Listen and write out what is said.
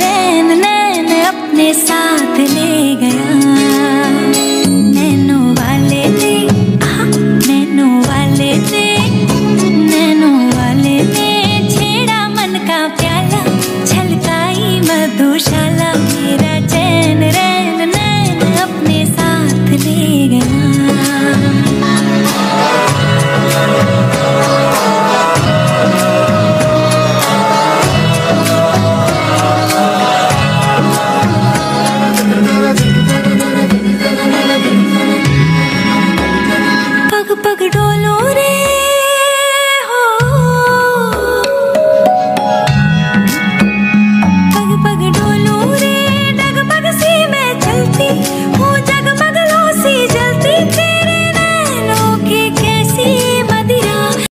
रैन नैन अपने साथ ले गया।